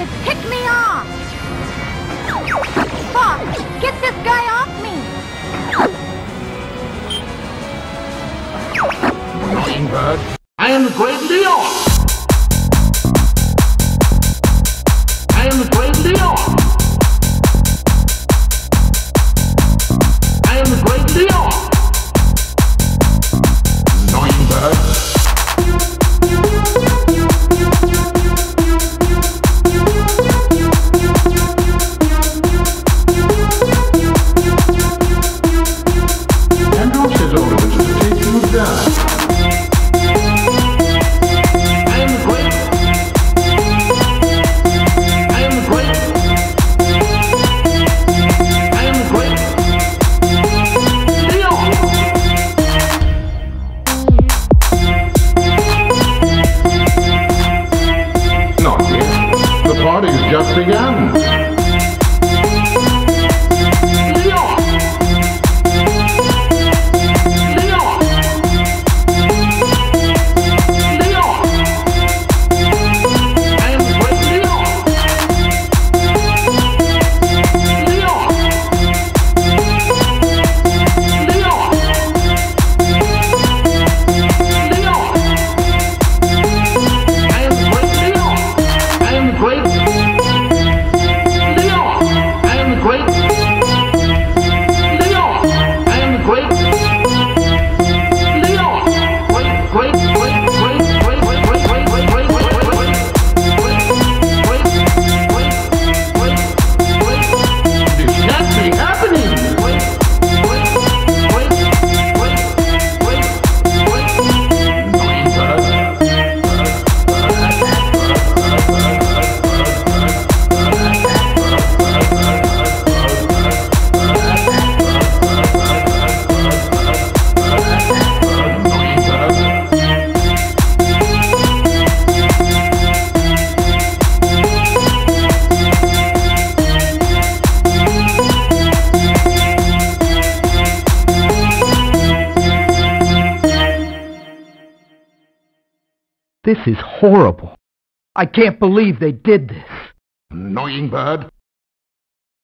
to tick me off! Fox, get this guy off me! Annoying bird. I am the Great Leon! Annoying bird. Just began. This is horrible. I can't believe they did this. Annoying bird.